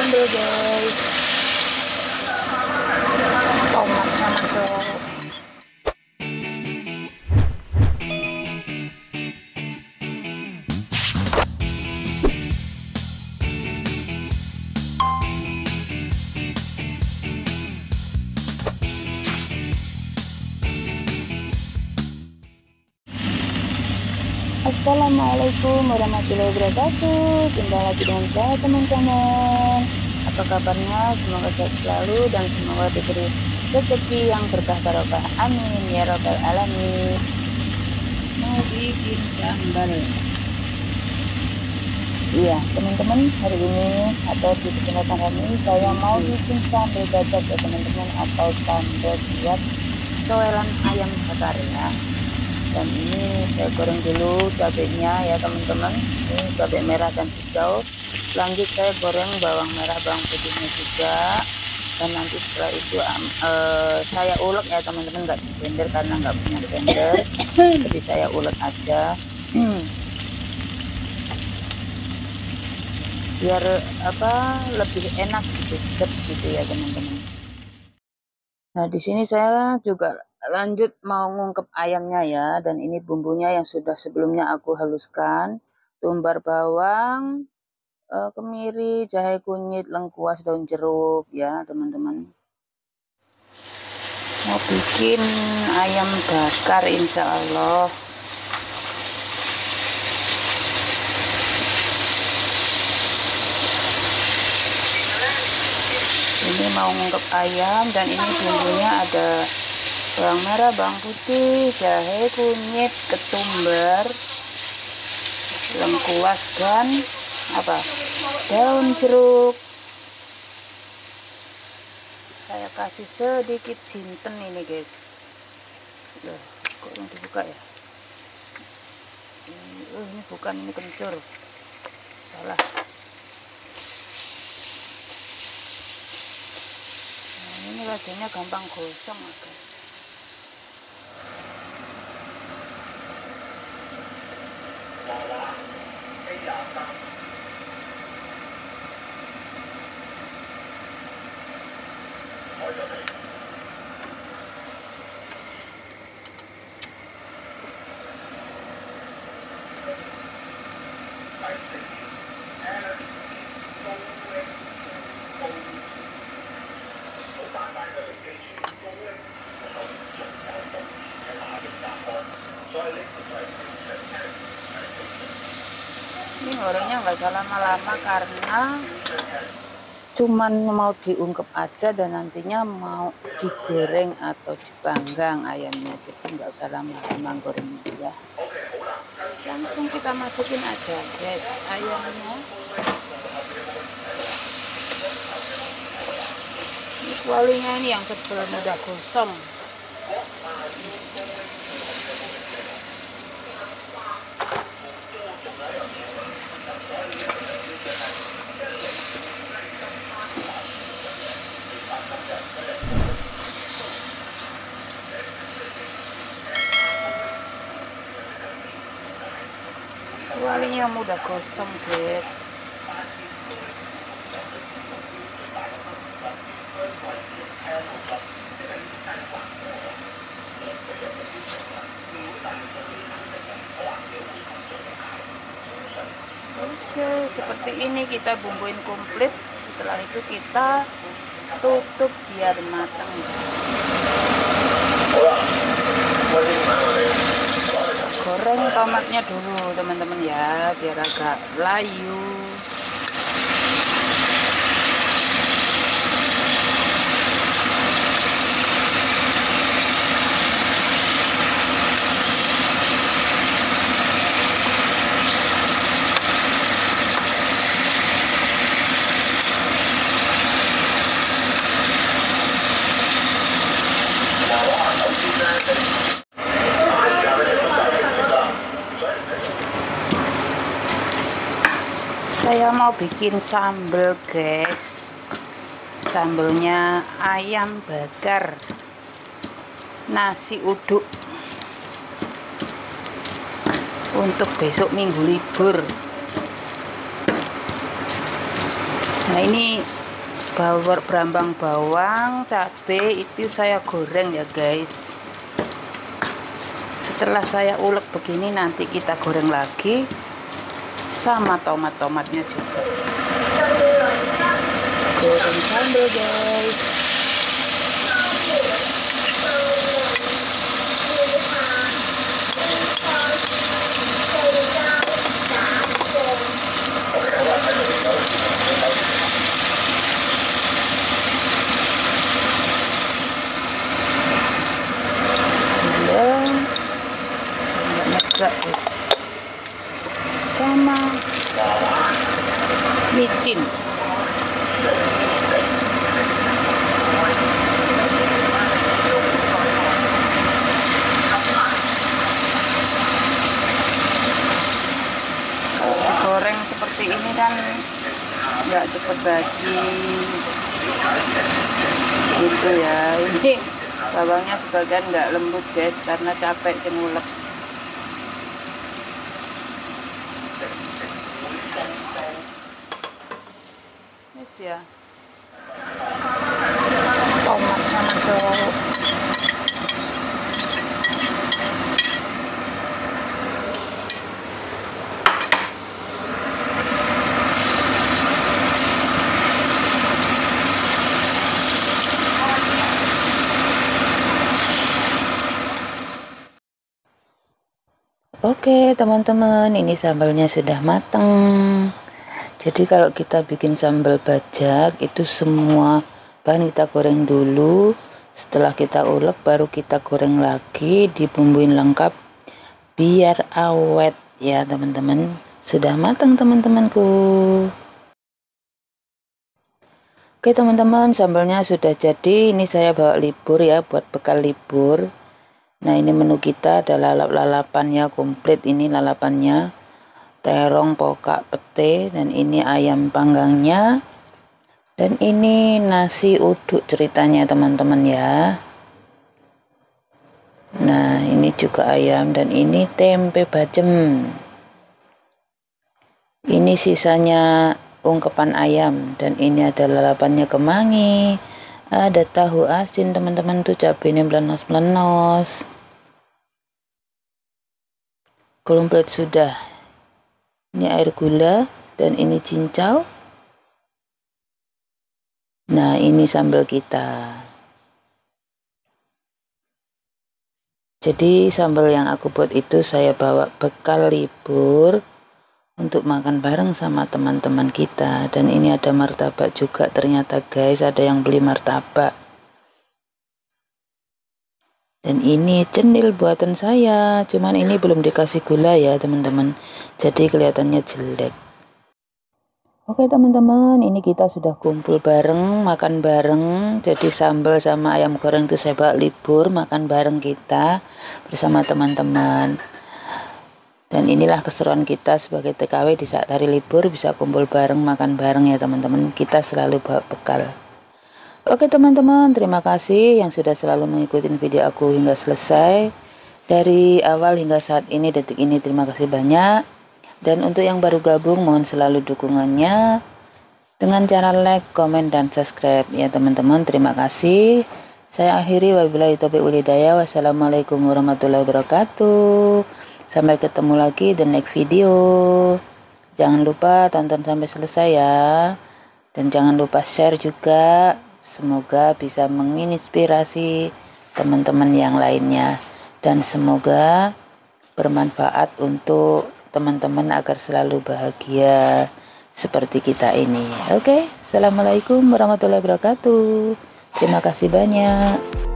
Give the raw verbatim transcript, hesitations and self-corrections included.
sambal guys. Tomatnya masuk. Assalamualaikum warahmatullahi wabarakatuh. Jumpa lagi dengan saya teman-teman. Apa kabarnya? Semoga sehat selalu dan semoga diberi rezeki yang berkah barokah. Amin ya robbal alamin. Mau bikin sambal. Iya teman-teman, hari ini atau di kesempatan hari ini saya mau bikin sambal bacok ya teman-teman, atau sambal buat coelan ayam bakar ya. Dan ini saya goreng dulu cabenya ya teman-teman, ini cabai merah dan hijau. Lanjut saya goreng bawang merah, bawang putihnya juga, dan nanti setelah itu um, uh, saya ulek ya teman-teman, nggak di blender karena nggak punya blender, jadi saya ulek aja biar apa lebih enak gitu, sedap gitu ya teman-teman. Nah di sini saya juga lanjut mau ngungkep ayamnya ya, dan ini bumbunya yang sudah sebelumnya aku haluskan, tumbar bawang, kemiri, jahe kunyit, lengkuas, daun jeruk ya teman-teman. Mau bikin ayam bakar insya Allah. Ini mau ngungkep ayam, dan ini bumbunya ada bawang merah, bawang putih, jahe, kunyit, ketumbar, lengkuas, dan apa daun jeruk. Saya kasih sedikit jinten ini guys. Loh, kok belum dibuka ya? Ini, uh, ini bukan, ini kencur. Salah. Ini rasanya gampang gosong agak. Ini gorengnya nggak usah lama-lama karena cuman mau diungkep aja, dan nantinya mau digoreng atau dipanggang ayamnya, jadi nggak usah lama-lama gorengnya ya. Langsung kita masukin aja guys ayamnya. Ini kualinya ini yang sebelum udah gosong. Kualinya mudah gosong guys. Oke, seperti ini kita bumbuin komplit. Setelah itu kita tutup biar matang. Goreng tomatnya dulu teman-teman ya, biar agak layu. Saya mau bikin sambal guys, sambalnya ayam bakar nasi uduk untuk besok minggu libur. Nah, ini bawor berambang bawang, cabai itu saya goreng ya guys. Setelah saya ulek begini nanti kita goreng lagi sama tomat-tomatnya juga. Goreng sambal guys. Sama micin. Goreng seperti ini kan nggak cepat basi gitu ya. Ini bawangnya sebagian nggak lembut guys karena capek sih ngulek. Ya, tomatnya masuk. Oke teman-teman, ini sambalnya sudah matang. Jadi kalau kita bikin sambal bajak itu semua bahan kita goreng dulu, setelah kita ulek baru kita goreng lagi, dibumbuin lengkap biar awet ya teman-teman. Sudah matang teman-temanku. Oke teman-teman, sambalnya sudah jadi. Ini saya bawa libur ya, buat bekal libur. Nah, ini menu kita ada lalap-lalapan ya, komplit ini lalapannya. Terong, pokak, pete, dan ini ayam panggangnya, dan ini nasi uduk ceritanya teman-teman ya. Nah, ini juga ayam, dan ini tempe bacem. Ini sisanya ungkepan ayam, dan ini ada lalapannya kemangi, ada tahu asin teman-teman tuh, cabainya melenos-melenos. Komplit sudah. Ini air gula, dan ini cincau. Nah, ini sambal kita. Jadi sambal yang aku buat itu saya bawa bekal libur untuk makan bareng sama teman-teman kita. Dan ini ada martabak juga ternyata guys, ada yang beli martabak. Dan ini cendil buatan saya, cuman ini belum dikasih gula ya teman-teman, jadi kelihatannya jelek. Oke teman-teman, ini kita sudah kumpul bareng, makan bareng. Jadi sambal sama ayam goreng itu saya bawa libur, makan bareng kita bersama teman-teman. Dan inilah keseruan kita sebagai T K W di saat hari libur, bisa kumpul bareng, makan bareng ya teman-teman. Kita selalu bawa bekal. Oke teman-teman, terima kasih yang sudah selalu mengikuti video aku hingga selesai. Dari awal hingga saat ini, detik ini, terima kasih banyak. Dan untuk yang baru gabung, mohon selalu dukungannya dengan cara like, komen, dan subscribe ya teman-teman. Terima kasih. Saya akhiri, wabillahi taufiq wal hidayah. Wassalamualaikum warahmatullahi wabarakatuh. Sampai ketemu lagi di next video. Jangan lupa tonton sampai selesai ya. Dan jangan lupa share juga. Semoga bisa menginspirasi teman-teman yang lainnya, dan semoga bermanfaat untuk teman-teman agar selalu bahagia seperti kita ini. Oke, assalamualaikum warahmatullahi wabarakatuh. Terima kasih banyak.